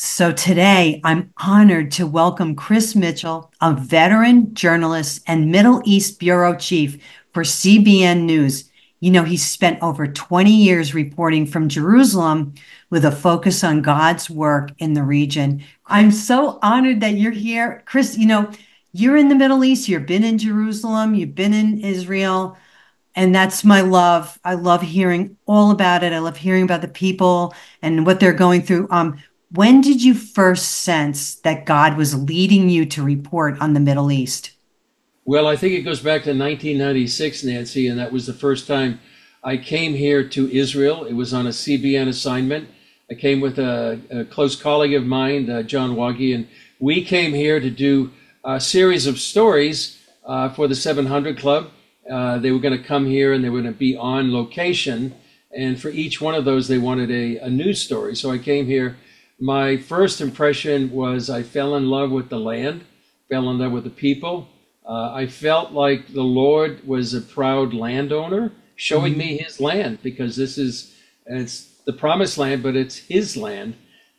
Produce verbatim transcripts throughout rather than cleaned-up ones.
So today, I'm honored to welcome Chris Mitchell, a veteran journalist and Middle East bureau chief for C B N News. You know, he spent over twenty years reporting from Jerusalem with a focus on God's work in the region. I'm so honored that you're here. Chris, you know, you're in the Middle East. You've been in Jerusalem. You've been in Israel. And that's my love. I love hearing all about it. I love hearing about the people and what they're going through. Um, When did you first sense that God was leading you to report on the Middle East? Well, I think it goes back to nineteen ninety-six, Nancy, and that was the first time I came here to Israel. It was on a C B N assignment. I came with a, a close colleague of mine, uh, John Waggy, and we came here to do a series of stories uh, for the seven hundred Club. Uh, they were going to come here and they were going to be on location. And for each one of those, they wanted a, a news story. So I came here. My first impression was I fell in love with the land, fell in love with the people. Uh, I felt like the Lord was a proud landowner showing mm-hmm. me his land, because this is, it's the promised land, but it's his land.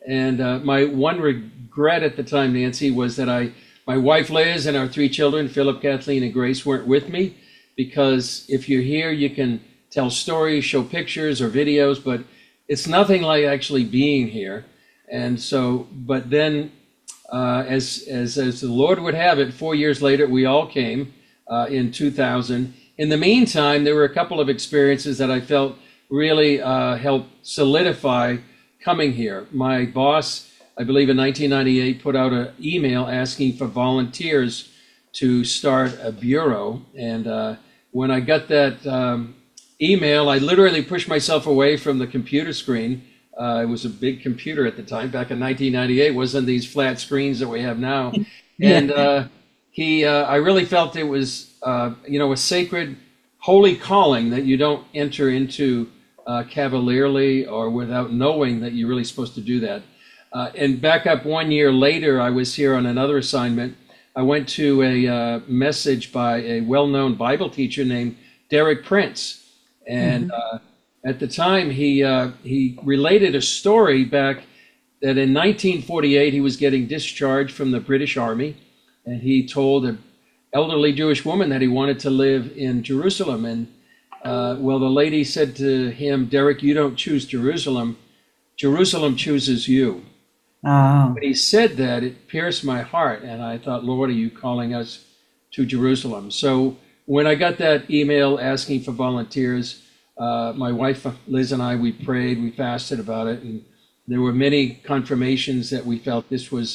And uh, my one regret at the time, Nancy, was that I, my wife Liz and our three children, Philip, Kathleen, and Grace, weren't with me, because if you're here, you can tell stories, show pictures or videos, but it's nothing like actually being here. And so, but then, uh, as, as, as the Lord would have it, four years later, we all came uh, in two thousand. In the meantime, there were a couple of experiences that I felt really uh, helped solidify coming here. My boss, I believe in nineteen ninety-eight, put out an email asking for volunteers to start a bureau. And uh, when I got that um, email, I literally pushed myself away from the computer screen. Uh, it was a big computer at the time, back in nineteen ninety-eight. It wasn't these flat screens that we have now. Yeah. And uh, he, uh, I really felt it was, uh, you know, a sacred, holy calling that you don't enter into uh, cavalierly or without knowing that you're really supposed to do that. Uh, and back up one year later, I was here on another assignment. I went to a uh, message by a well-known Bible teacher named Derek Prince. And mm-hmm. uh, At the time, he uh, he related a story back that in nineteen forty-eight, he was getting discharged from the British Army, and he told an elderly Jewish woman that he wanted to live in Jerusalem. And uh, well, the lady said to him, "Derek, you don't choose Jerusalem. Jerusalem chooses you." Oh. When he said that, it pierced my heart, and I thought, Lord, are you calling us to Jerusalem? So when I got that email asking for volunteers, Uh, my wife, Liz, and I, we prayed, we fasted about it, and there were many confirmations that we felt this was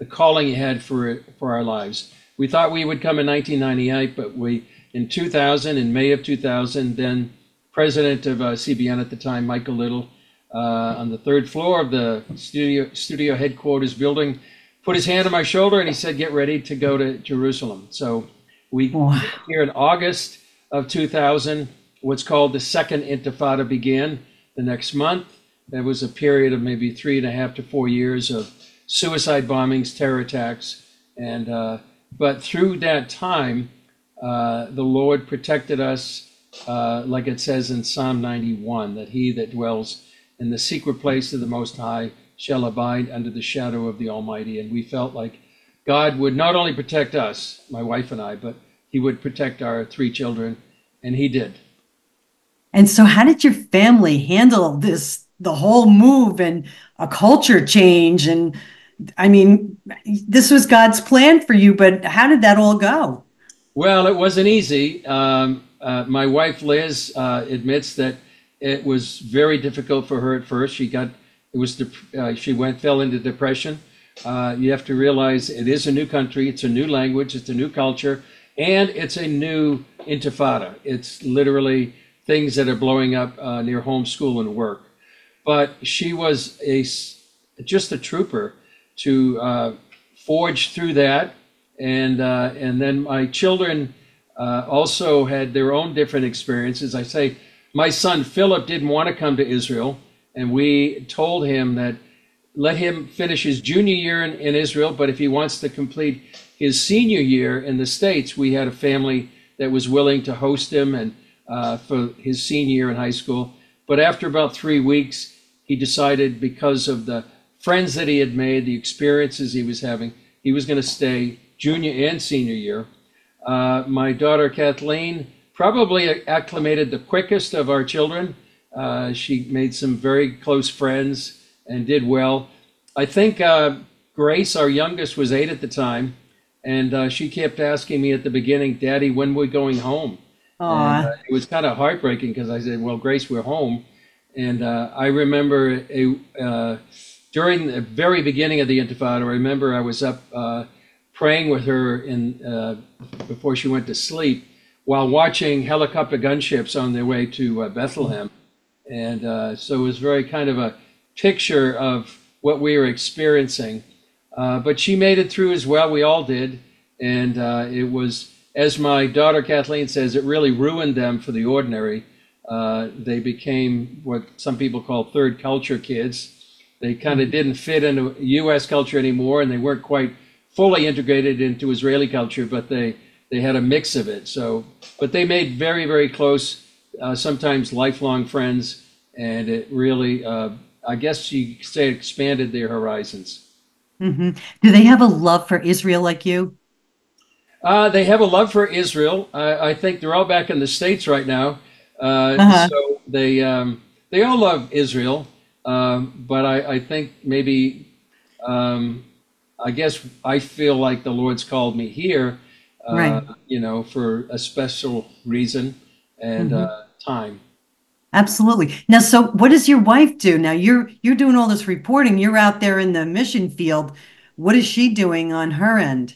the calling he had for for our lives. We thought we would come in nineteen ninety-eight, but we, in two thousand, in May of two thousand, then president of uh, C B N at the time, Michael Little, uh, on the third floor of the studio, studio headquarters building, put his hand on my shoulder and he said, "Get ready to go to Jerusalem." So we wow. here in August of two thousand. What's called the Second Intifada began the next month. There was a period of maybe three and a half to four years of suicide bombings, terror attacks. And, uh, but through that time, uh, the Lord protected us, uh, like it says in Psalm ninety-one, that he that dwells in the secret place of the Most High shall abide under the shadow of the Almighty. And we felt like God would not only protect us, my wife and I, but he would protect our three children, and he did. And so how did your family handle this, the whole move and a culture change? And I mean, this was God's plan for you, but how did that all go? Well, it wasn't easy. Um, uh, my wife, Liz, uh, admits that it was very difficult for her at first. She got, it was, uh, she went, fell into depression. Uh, you have to realize it is a new country. It's a new language. It's a new culture. And it's a new intifada. It's literally things that are blowing up uh, near home, school, and work. But she was a, just a trooper to uh, forge through that. And, uh, and then my children uh, also had their own different experiences. I say, my son Philip didn't want to come to Israel. And we told him that let him finish his junior year in, in Israel. But if he wants to complete his senior year in the States, we had a family that was willing to host him and Uh, for his senior year in high school. But after about three weeks, he decided, because of the friends that he had made, the experiences he was having. He was going to stay junior and senior year. Uh, my daughter Kathleen probably acclimated the quickest of our children. Uh, she made some very close friends and did well. I think uh, Grace, our youngest, was eight at the time, and uh, she kept asking me at the beginning, "Daddy, when we're going home?" And, uh, it was kind of heartbreaking because I said, "Well, Grace, we're home." And uh, I remember a, uh, during the very beginning of the Intifada, I remember I was up uh, praying with her in, uh, before she went to sleep while watching helicopter gunships on their way to uh, Bethlehem. And uh, so it was very kind of a picture of what we were experiencing. Uh, but she made it through as well. We all did. And uh, it was, as my daughter Kathleen says, it really ruined them for the ordinary. Uh, they became what some people call third culture kids. They kind of didn't fit into U S culture anymore, and they weren't quite fully integrated into Israeli culture, but they, they had a mix of it. So, but they made very, very close, uh, sometimes lifelong friends, and it really, uh, I guess you could say, expanded their horizons. Mm-hmm. Do they have a love for Israel like you? Uh, they have a love for Israel. I, I think they're all back in the States right now. Uh, uh-huh. So they um, they all love Israel, um, but I, I think maybe, um, I guess I feel like the Lord's called me here, uh, right. you know, for a special reason and mm-hmm. uh, time. Absolutely. Now, so what does your wife do? Now, you're, you're doing all this reporting. You're out there in the mission field. What is she doing on her end?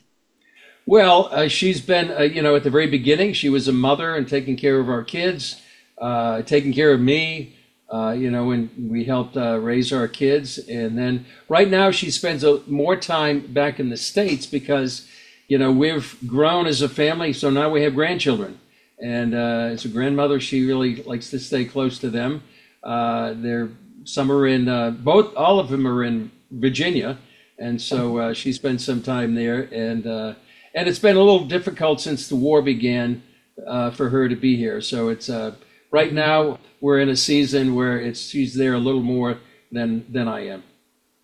Well, uh, she's been, uh, you know, at the very beginning, she was a mother and taking care of our kids. Uh, taking care of me, uh, you know, and we helped uh, raise our kids. And then right now she spends a, more time back in the States because, you know, we've grown as a family. So now we have grandchildren. And uh, as a grandmother, she really likes to stay close to them. Uh, they're, some are in, uh, both, all of them are in Virginia. And so uh, she spends some time there. And, uh, and it's been a little difficult since the war began uh, for her to be here. So it's... Uh, Right now, we're in a season where it's she's there a little more than than I am.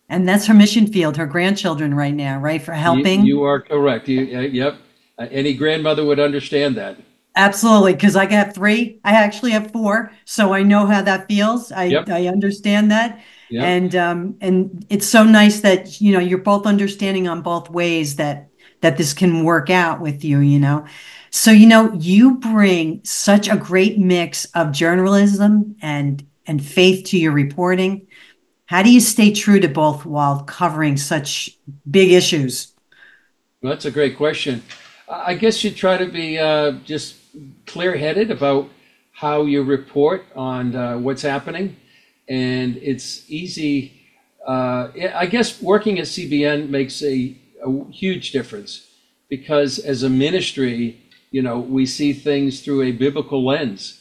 And that's her mission field, her grandchildren right now, right, for helping? You, you are correct. You, uh, yep. Uh, any grandmother would understand that. Absolutely, because I got three. I actually have four, so I know how that feels. I, yep. I understand that. Yep. And um, and it's so nice that, you know, you're both understanding on both ways that, that this can work out with you, you know. So, you know, you bring such a great mix of journalism and, and faith to your reporting. How do you stay true to both while covering such big issues? Well, that's a great question. I guess you try to be uh, just clear-headed about how you report on uh, what's happening. And it's easy. Uh, I guess working at C B N makes a, a huge difference because as a ministry, you know, we see things through a biblical lens.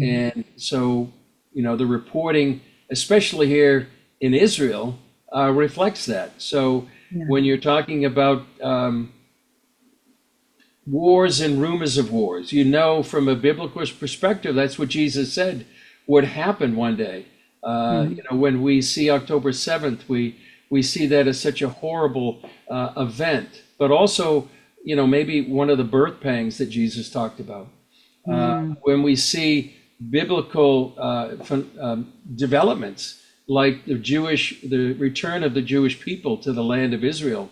And so, you know, the reporting, especially here in Israel, uh, reflects that. So yeah. when you're talking about um, wars and rumors of wars, you know, from a biblical perspective, that's what Jesus said would happen one day. Uh, mm-hmm. You know, when we see October seventh, we, we see that as such a horrible uh, event, but also you know, maybe one of the birth pangs that Jesus talked about. Mm. Uh, when we see biblical uh, um, developments like the Jewish, the return of the Jewish people to the land of Israel,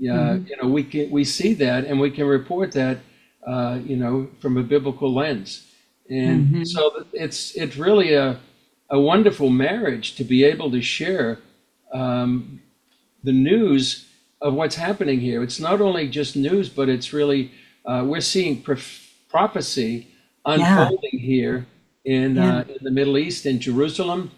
uh, mm. you know, we can, we see that and we can report that, uh, you know, from a biblical lens. And mm-hmm. so it's, it's really a, a wonderful marriage to be able to share um, the news of what's happening here. It's not only just news, but it's really, uh, we're seeing prophecy unfolding yeah. here in, yeah. uh, in the Middle East, in Jerusalem,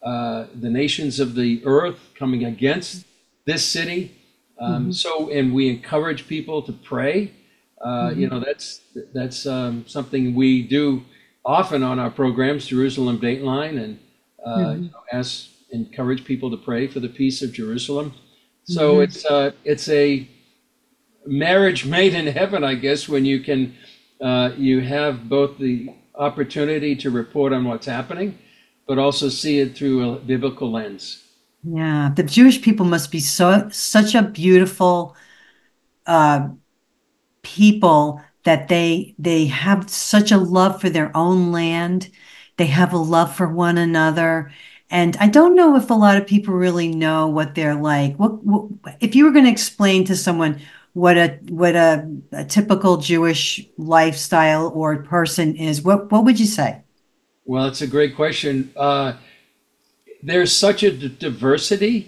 uh, the nations of the earth coming against this city. Um, mm-hmm. So, and we encourage people to pray. Uh, mm-hmm. You know, that's, that's um, something we do often on our programs, Jerusalem Dateline, and uh, mm-hmm. you know, ask, encourage people to pray for the peace of Jerusalem. So it's uh, it's a marriage made in heaven, I guess, when you can uh, you have both the opportunity to report on what's happening, but also see it through a biblical lens. Yeah, the Jewish people must be so such a beautiful uh, people that they they have such a love for their own land. They have a love for one another, and I don't know if a lot of people really know what they're like. What, what if you were going to explain to someone what a what a, a typical Jewish lifestyle or person is? What what would you say? Well, it's a great question. Uh, There's such a diversity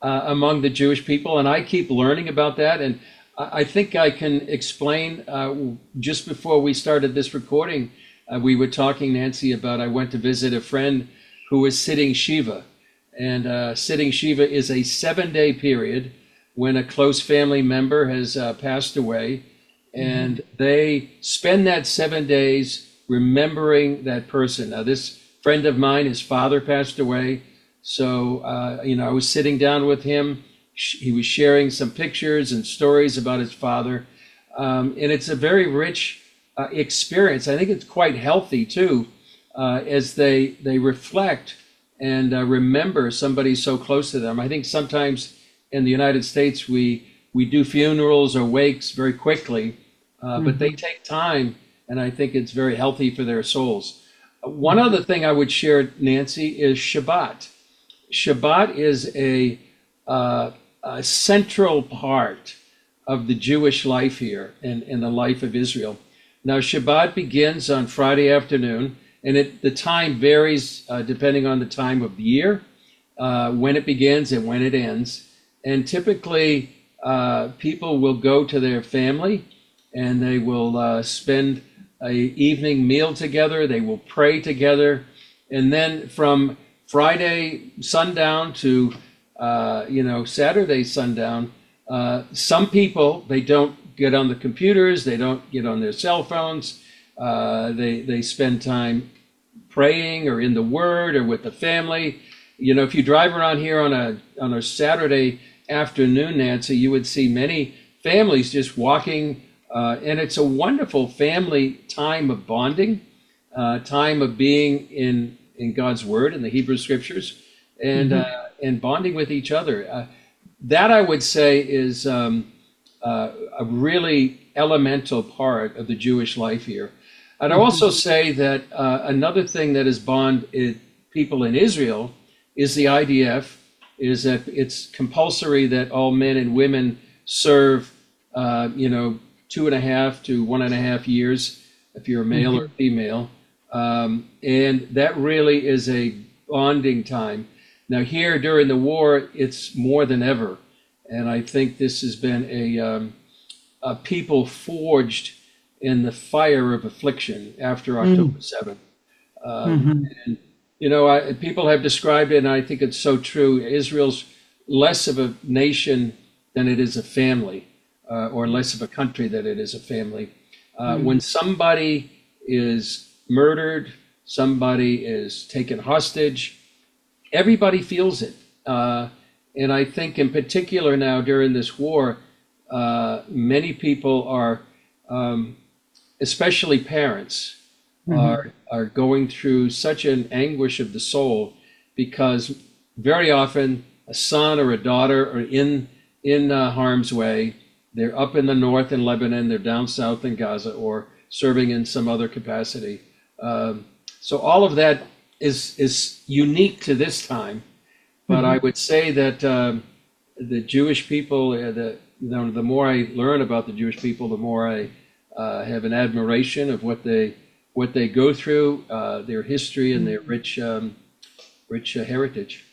uh, among the Jewish people, and I keep learning about that. And I think I can explain, uh, just before we started this recording, uh, we were talking, Nancy, about I went to visit a friend who was sitting Shiva. And uh, sitting Shiva is a seven-day period when a close family member has uh, passed away. And mm-hmm. they spend that seven days remembering that person. Now, this friend of mine, his father passed away. So, uh, you know, I was sitting down with him. He was sharing some pictures and stories about his father. Um, and it's a very rich uh, experience. I think it's quite healthy, too, uh, as they, they reflect and uh, remember somebody so close to them. I think sometimes in the United States, we, we do funerals or wakes very quickly, uh, mm-hmm. but they take time. And I think it's very healthy for their souls. One other thing I would share, Nancy, is Shabbat. Shabbat is a, uh, a central part of the Jewish life here and, and the life of Israel. Now, Shabbat begins on Friday afternoon, and it, the time varies uh, depending on the time of the year, uh, when it begins and when it ends. And typically, uh, people will go to their family, and they will uh, spend an evening meal together, they will pray together, and then from Friday sundown to uh, you know Saturday sundown, uh, some people, they don't get on the computers, they don't get on their cell phones, uh, they, they spend time praying or in the Word or with the family. You know, if you drive around here on a, on a Saturday afternoon, Nancy, you would see many families just walking. Uh, and it's a wonderful family time of bonding, uh, time of being in, in God's Word, in the Hebrew Scriptures, and mm-hmm. uh, and bonding with each other. Uh, that, I would say, is um, uh, a really elemental part of the Jewish life here. I'd mm-hmm. also say that uh, another thing that has bonded people in Israel is the I D F, is that it's compulsory that all men and women serve, uh, you know, two and a half to one and a half years if you're a male mm-hmm. or female. Um, and that really is a bonding time. Now here during the war, it's more than ever. And I think this has been a, um, a people forged in the fire of affliction after October seventh. Um, mm-hmm. And you know, I, people have described it, and I think it's so true. Israel's less of a nation than it is a family. Uh, or less of a country that it is a family. Uh, mm-hmm. When somebody is murdered, somebody is taken hostage, everybody feels it. Uh, and I think in particular now during this war, uh, many people are, um, especially parents, mm-hmm. are, are going through such an anguish of the soul, because very often a son or a daughter are in, in uh, harm's way. They're up in the north in Lebanon, they're down south in Gaza, or serving in some other capacity. Um, so all of that is, is unique to this time. But mm-hmm. I would say that um, the Jewish people, uh, the, you know, the more I learn about the Jewish people, the more I uh, have an admiration of what they, what they go through, uh, their history and their rich, um, rich uh, heritage.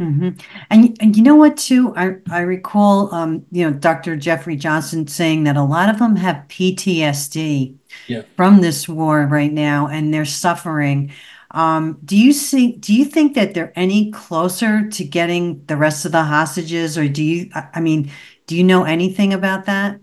Mm-hmm. And, and you know what, too, I, I recall, um, you know, Doctor Jeffrey Johnson saying that a lot of them have P T S D yeah. from this war right now, and they're suffering. Um, do you see, do you think that they're any closer to getting the rest of the hostages, or do you, I mean, do you know anything about that?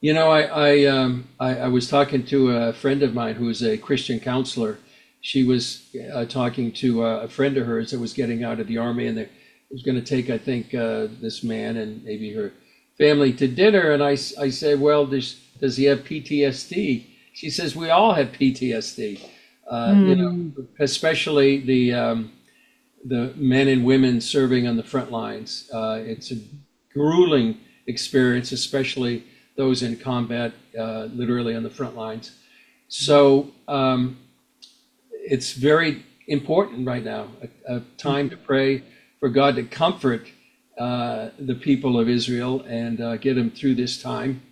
You know, I, I, um, I, I was talking to a friend of mine who is a Christian counselor. She was uh, talking to uh, a friend of hers that was getting out of the army, and they was going to take, I think, uh, this man and maybe her family to dinner. And I, I said, well, does, does he have P T S D? She says, we all have P T S D, uh, mm. you know, especially the, um, the men and women serving on the front lines. Uh, it's a grueling experience, especially those in combat, uh, literally on the front lines. So um, it's very important right now, a, a time to pray for God to comfort uh, the people of Israel and uh, get them through this time.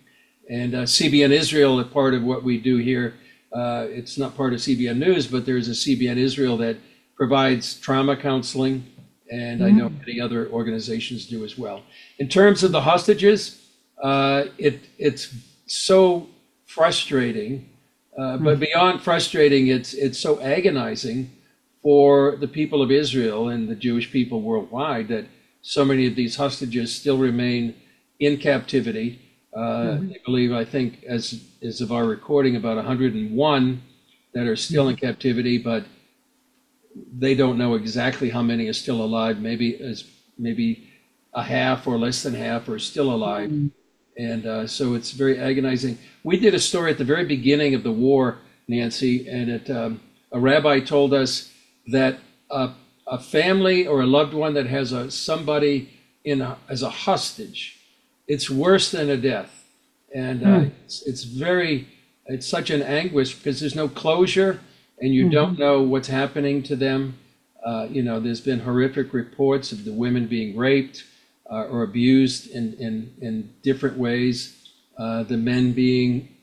And uh, C B N Israel, a part of what we do here, uh, it's not part of C B N News, but there's a C B N Israel that provides trauma counseling, and mm-hmm. I know many other organizations do as well. In terms of the hostages, uh, it it's so frustrating, uh, mm-hmm. but beyond frustrating, it's it's so agonizing for the people of Israel and the Jewish people worldwide that so many of these hostages still remain in captivity. Uh, mm-hmm. I believe, I think, as as of our recording, about one hundred and one that are still mm-hmm. in captivity, but they don't know exactly how many are still alive. Maybe as maybe a half or less than half are still alive. Mm-hmm. And uh, so it's very agonizing. We did a story at the very beginning of the war, Nancy, and it, um, a rabbi told us that a, a family or a loved one that has a, somebody in a, as a hostage, it's worse than a death. And uh, mm-hmm. it's, it's very, it's such an anguish because there's no closure. And you mm-hmm. don't know what's happening to them. Uh, you know, there's been horrific reports of the women being raped uh, or abused in, in, in different ways. Uh, the men being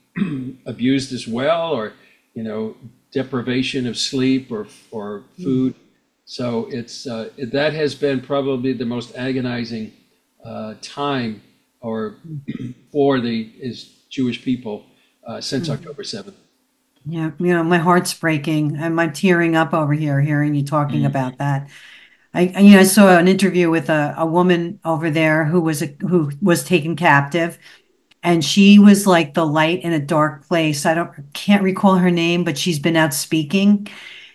abused as well, or, you know, deprivation of sleep or, or food. Mm-hmm. So it's, uh, that has been probably the most agonizing uh, time or for the is Jewish people uh, since mm-hmm. October seventh. Yeah, you know, my heart's breaking. I'm, I'm tearing up over here hearing you talking mm-hmm. about that. I, you know, I saw an interview with a, a woman over there who was a, who was taken captive, and she was like the light in a dark place. I don't can't recall her name, but she's been out speaking,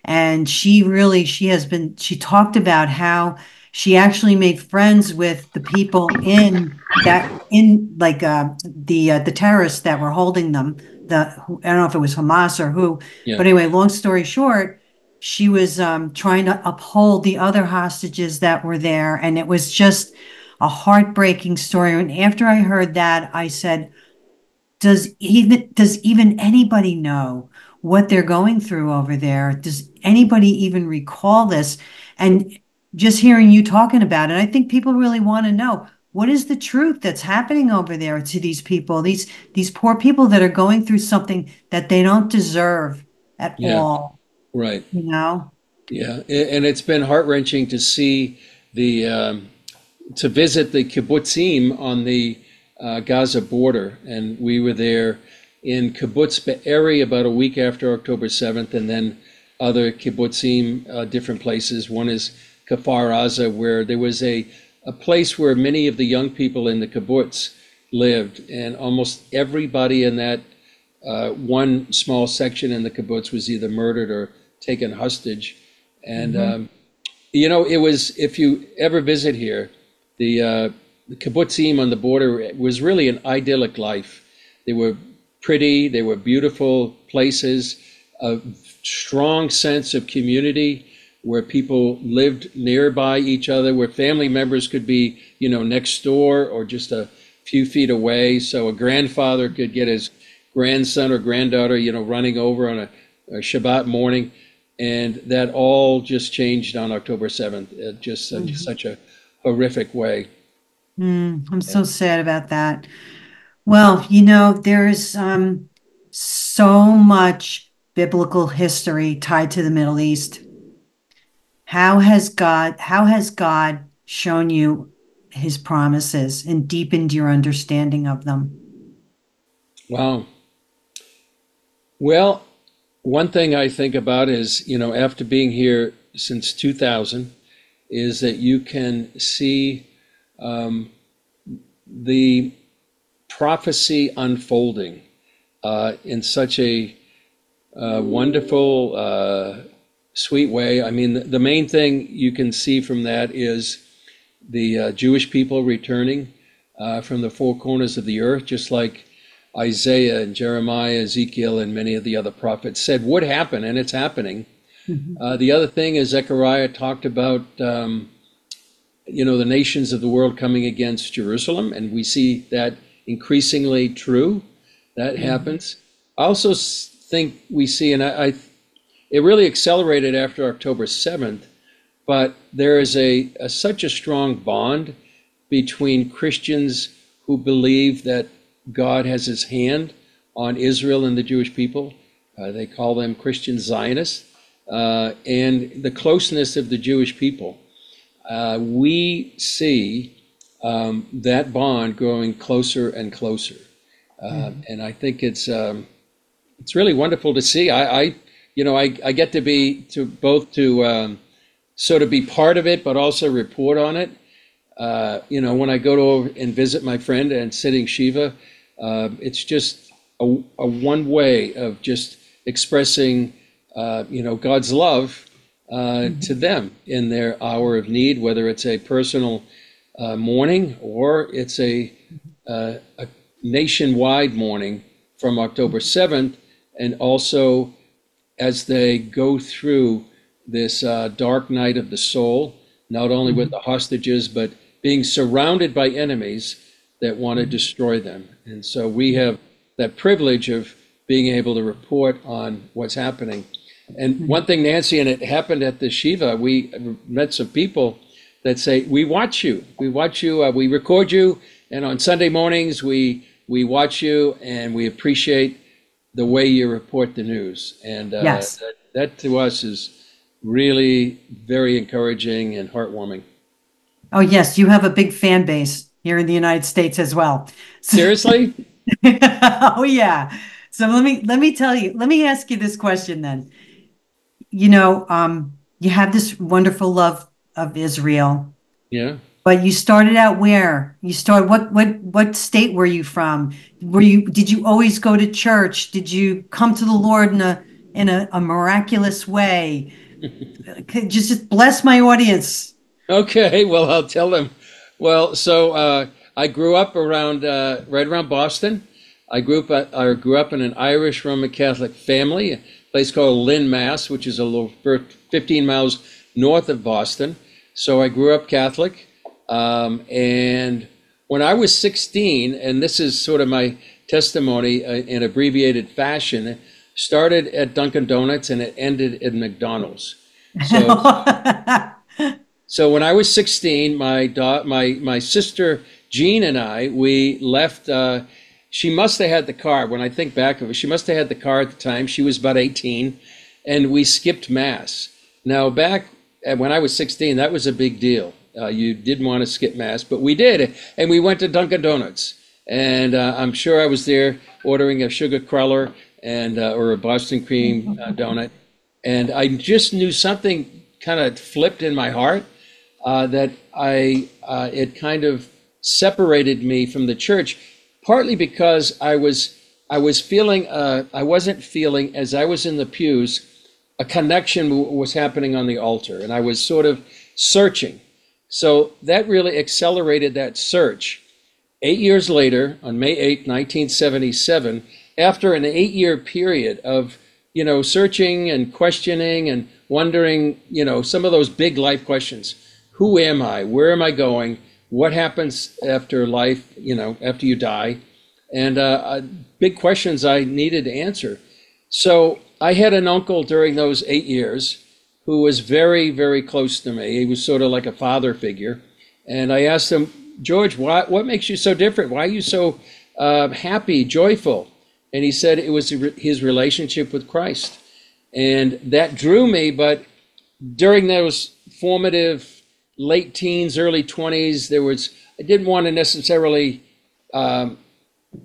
and she really she has been. She talked about how she actually made friends with the people in that in like uh, the uh, the terrorists that were holding them. The, I don't know if it was Hamas or who, yeah. but anyway, long story short, she was um, trying to uphold the other hostages that were there. And it was just a heartbreaking story. And after I heard that, I said, does even, does even anybody know what they're going through over there? Does anybody even recall this? And just hearing you talking about it, I think people really want to know. What is the truth that's happening over there to these people, these these poor people that are going through something that they don't deserve at yeah, all? Right. You know? Yeah. And it's been heart-wrenching to see the, um, to visit the kibbutzim on the uh, Gaza border. And we were there in kibbutz Be'eri about a week after October seventh, and then other kibbutzim, uh, different places. One is Kafar Aza, where there was a a place where many of the young people in the kibbutz lived, and almost everybody in that uh, one small section in the kibbutz was either murdered or taken hostage. And, mm-hmm. um, you know, it was, if you ever visit here, the, uh, the kibbutzim on the border was really an idyllic life. They were pretty, they were beautiful places, a strong sense of community, where people lived nearby each other, where family members could be, you know, next door or just a few feet away. So a grandfather could get his grandson or granddaughter, you know, running over on a, a Shabbat morning. And that all just changed on October seventh, it just mm-hmm. such a horrific way. Mm, I'm so sad about that. Well, you know, there is um, so much biblical history tied to the Middle East. How has God, how has God shown you his promises and deepened your understanding of them? Wow. Well, one thing I think about is, you know, after being here since two thousand, is that you can see um, the prophecy unfolding uh, in such a uh, wonderful uh sweet way. I mean, the main thing you can see from that is the uh, Jewish people returning uh, from the four corners of the earth, just like Isaiah and Jeremiah, Ezekiel, and many of the other prophets said would happen, and it's happening. Mm-hmm. Uh, the other thing is Zechariah talked about, um, you know, the nations of the world coming against Jerusalem, and we see that increasingly true. That mm-hmm. happens. I also think we see, and I, I it really accelerated after October seventh, but there is a, a such a strong bond between Christians who believe that God has his hand on Israel and the Jewish people. Uh, they call them Christian Zionists, uh, and the closeness of the Jewish people. Uh, we see um, that bond growing closer and closer. Uh, mm-hmm. And I think it's um, it's really wonderful to see. I, I you know, I, I get to be to both to um, sort of be part of it, but also report on it. Uh, you know, when I go to over and visit my friend and sitting Shiva, uh, it's just a, a one way of just expressing, uh, you know, God's love uh, mm-hmm. to them in their hour of need, whether it's a personal uh, mourning or it's a, uh, a nationwide mourning from October seventh, and also as they go through this uh, dark night of the soul, not only with the hostages, but being surrounded by enemies that want to destroy them. And so we have that privilege of being able to report on what's happening. And one thing, Nancy, and it happened at the Shiva, we met some people that say, we watch you, we watch you, uh, we record you, and on Sunday mornings we we watch you, and we appreciate the way you report the news. And uh, yes. that, that to us is really very encouraging and heartwarming. Oh yes, you have a big fan base here in the United States as well. Seriously? Oh yeah. So let me let me tell you, let me ask you this question then. You know, um, you have this wonderful love of Israel. Yeah. But you started out where? You started what what what state were you from? Were you did you always go to church? Did you come to the Lord in a in a, a miraculous way? just, just bless my audience. Okay, well, I'll tell them. Well, so uh, I grew up around uh, right around Boston. I grew up. I grew up in an Irish Roman Catholic family, a place called Lynn, Mass, which is a little fifteen miles north of Boston. So I grew up Catholic, um, and when I was sixteen, and this is sort of my testimony uh, in abbreviated fashion. Started at Dunkin' Donuts and it ended at McDonald's. So, so when I was sixteen, my da my my sister Jean and I, we left. Uh, she must have had the car. When I think back of it, she must have had the car at the time. She was about eighteen, and we skipped Mass. Now back at, when I was sixteen, that was a big deal. Uh, you didn't want to skip Mass, but we did, and we went to Dunkin' Donuts. And uh, I'm sure I was there ordering a sugar cruller and uh, or a Boston cream uh, donut, and I just knew something kind of flipped in my heart uh, that I uh, it kind of separated me from the church, partly because I was I was feeling uh, I wasn't feeling as I was in the pews a connection w was happening on the altar, and I was sort of searching, so that really accelerated that search. Eight years later, on May eighth nineteen seventy-seven. After an eight-year period of, you know, searching and questioning and wondering, you know, some of those big life questions: who am I? Where am I going? What happens after life? You know, after you die, and uh, big questions I needed to answer. So I had an uncle during those eight years who was very, very close to me. He was sort of like a father figure, and I asked him, George, why, what makes you so different? Why are you so uh, happy, joyful? And he said it was his relationship with Christ. And that drew me, but during those formative late teens, early twenties, there was, I didn't want to necessarily um,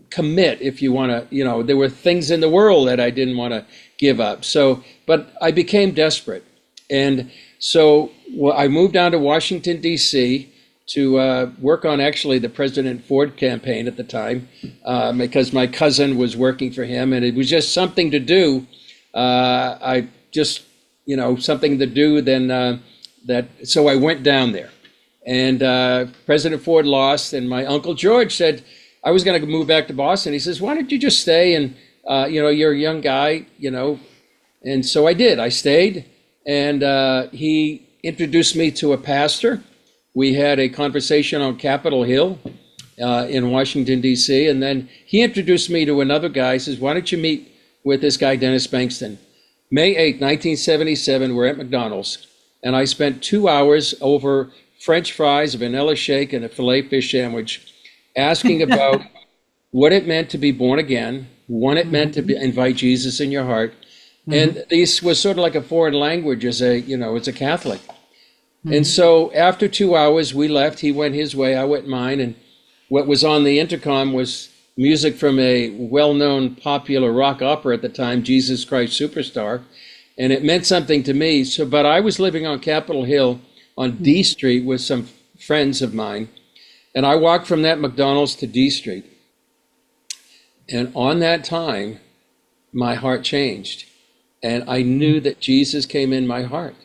commit, if you want to, you know, there were things in the world that I didn't want to give up. So, but I became desperate. And so well, I moved down to Washington, D C, to uh, work on actually the President Ford campaign at the time, uh, because my cousin was working for him, and it was just something to do. Uh, I just, you know, something to do. Then uh, that, so I went down there, and uh, President Ford lost, and my Uncle George said I was going to move back to Boston. He says, "Why don't you just stay? And uh, you know, you're a young guy, you know." And so I did. I stayed, and uh, he introduced me to a pastor. We had a conversation on Capitol Hill uh, in Washington, D C, and then he introduced me to another guy. He says, why don't you meet with this guy, Dennis Bankston? May eighth, nineteen seventy-seven, we're at McDonald's, and I spent two hours over French fries, a vanilla shake, and a filet fish sandwich, asking about what it meant to be born again, what it meant to be, invite Jesus in your heart. Mm-hmm. And this was sort of like a foreign language as a, you know, as a Catholic. Mm-hmm. And so after two hours, we left. He went his way, I went mine. And what was on the intercom was music from a well-known popular rock opera at the time, Jesus Christ Superstar. And it meant something to me. So, but I was living on Capitol Hill on mm-hmm. D Street with some friends of mine. And I walked from that McDonald's to D Street. And on that time, my heart changed. And I knew that Jesus came in my heart.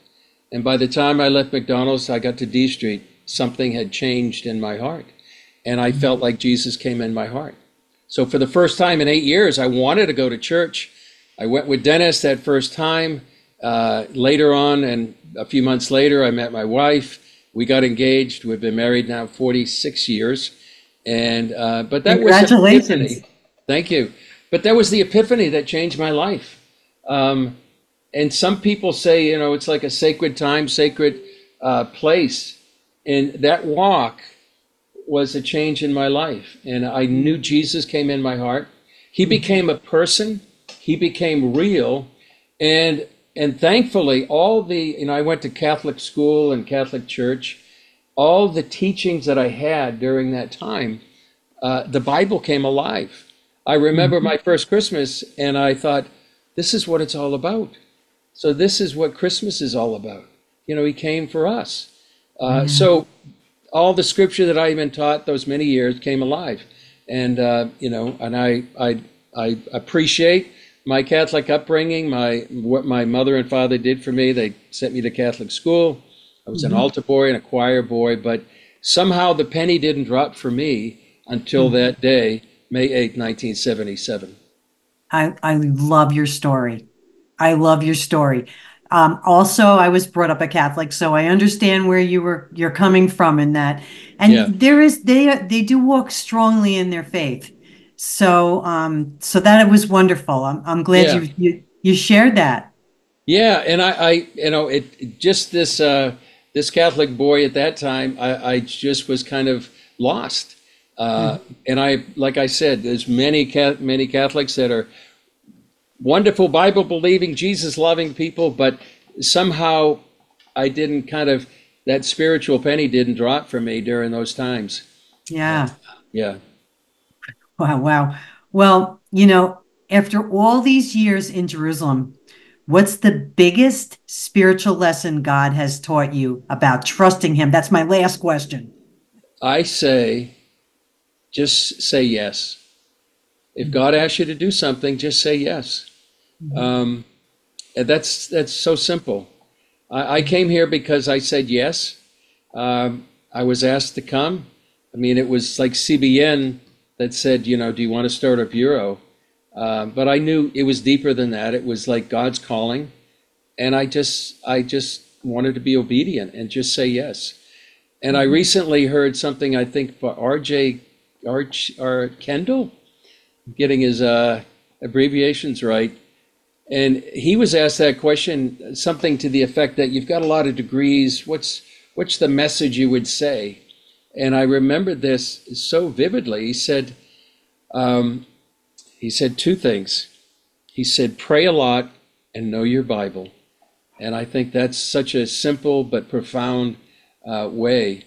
And by the time I left McDonald's, I got to D Street, something had changed in my heart. And I felt like Jesus came in my heart. So for the first time in eight years, I wanted to go to church. I went with Dennis that first time. Uh, later on, and a few months later, I met my wife. We got engaged. We've been married now forty-six years. And uh, but that Congratulations. was the epiphany. Thank you. But that was the epiphany that changed my life. Um, and some people say, you know, it's like a sacred time, sacred uh, place. And that walk was a change in my life. And I knew Jesus came in my heart. He became a person. He became real. And and thankfully, all the, you know, I went to Catholic school and Catholic church. All the teachings that I had during that time, uh, the Bible came alive. I remember my first Christmas, and I thought, this is what it's all about. So this is what Christmas is all about. You know, he came for us. Uh, mm-hmm. So all the scripture that I've been taught those many years came alive. And, uh, you know, and I, I, I appreciate my Catholic upbringing, my, what my mother and father did for me. They sent me to Catholic school. I was mm-hmm. an altar boy and a choir boy, but somehow the penny didn't drop for me until mm-hmm. that day, May eighth, nineteen seventy-seven. I, I love your story. I love your story. Um, also, I was brought up a Catholic, so I understand where you were you're coming from in that. And yeah. there is they they do walk strongly in their faith. So um, so that it was wonderful. I'm I'm glad yeah. you, you you shared that. Yeah, and I, I you know it just this uh, this Catholic boy at that time I, I just was kind of lost. Uh, and I, like I said, there's many, many Catholics that are wonderful Bible believing, Jesus loving people, but somehow I didn't kind of, that spiritual penny didn't drop for me during those times. Yeah. Uh, yeah. Wow. Wow. Well, you know, after all these years in Jerusalem, what's the biggest spiritual lesson God has taught you about trusting him? That's my last question. I say, just say yes. If God asks you to do something, just say yes. Um, and that's that's so simple. I, I came here because I said yes. Um, I was asked to come. I mean, it was like C B N that said, you know, do you want to start a bureau? Um, but I knew it was deeper than that. It was like God's calling, and I just I just wanted to be obedient and just say yes. And I recently heard something I think for R J. Arch, or Kendall, getting his uh, abbreviations right, and he was asked that question, something to the effect that you've got a lot of degrees. What's what's the message you would say? And I remembered this so vividly. He said, um, he said two things. He said, pray a lot and know your Bible. And I think that's such a simple but profound uh, way.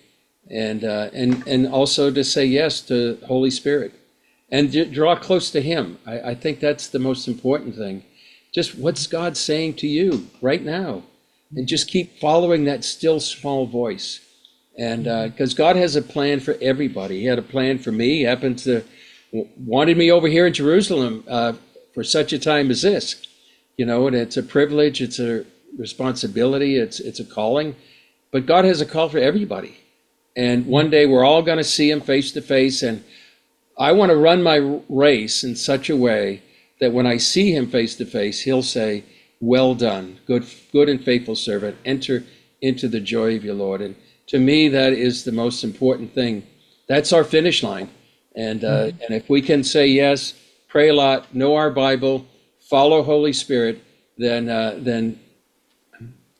And uh, and and also to say yes to Holy Spirit, and draw close to Him. I, I think that's the most important thing. Just what's God saying to you right now, and just keep following that still small voice. And because uh, God has a plan for everybody, He had a plan for me. He happened to wanted me over here in Jerusalem uh, for such a time as this, you know. And it's a privilege, it's a responsibility, it's it's a calling. But God has a call for everybody. And one day we're all going to see him face to face. And I want to run my race in such a way that when I see him face to face, he'll say, well done, good, good and faithful servant, enter into the joy of your Lord. And to me, that is the most important thing. That's our finish line. And, uh, mm-hmm. and if we can say yes, pray a lot, know our Bible, follow Holy Spirit, then uh, then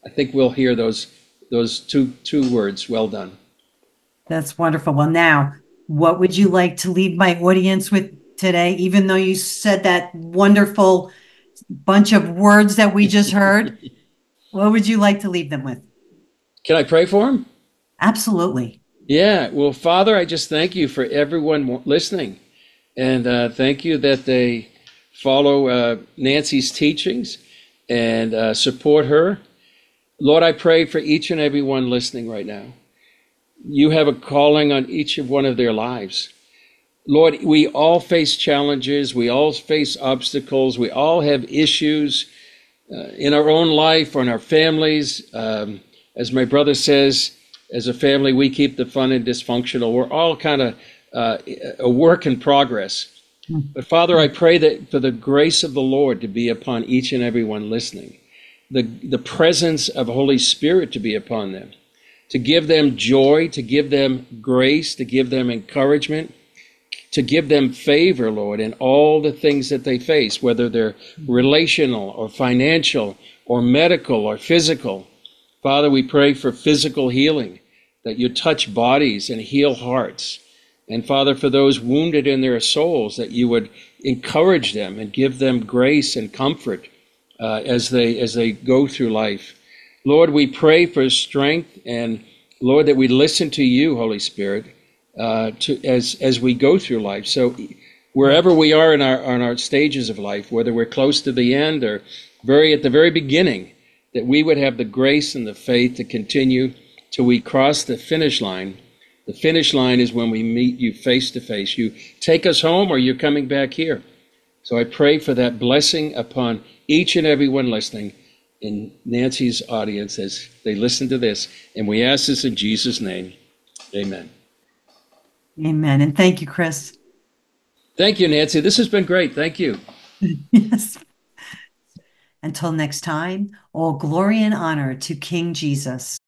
I think we'll hear those those two two words, well done. That's wonderful. Well, now, what would you like to leave my audience with today, even though you said that wonderful bunch of words that we just heard? What would you like to leave them with? Can I pray for them? Absolutely. Yeah. Well, Father, I just thank you for everyone listening. And uh, thank you that they follow uh, Nancy's teachings and uh, support her. Lord, I pray for each and every one listening right now. You have a calling on each of one of their lives. Lord, we all face challenges. We all face obstacles. We all have issues uh, in our own life or in our families. Um, as my brother says, as a family, we keep the fun and dysfunctional. We're all kind of uh, a work in progress. But Father, I pray that for the grace of the Lord to be upon each and every one listening, the, the presence of Holy Spirit to be upon them, to give them joy, to give them grace, to give them encouragement, to give them favor, Lord, in all the things that they face, whether they're relational or financial or medical or physical. Father, we pray for physical healing, that you touch bodies and heal hearts. And Father, for those wounded in their souls, that you would encourage them and give them grace and comfort uh, as they as they go through life. Lord, we pray for strength, and Lord, that we listen to you, Holy Spirit, uh, to, as as we go through life. So wherever we are in our on our stages of life, whether we're close to the end or very at the very beginning, that we would have the grace and the faith to continue till we cross the finish line. The finish line is when we meet you face to face. You take us home or you're coming back here. So I pray for that blessing upon each and everyone listening in Nancy's audience as they listen to this. And we ask this in Jesus' name. Amen. Amen. And thank you, Chris. Thank you, Nancy. This has been great. Thank you. Yes. Until next time, all glory and honor to King Jesus.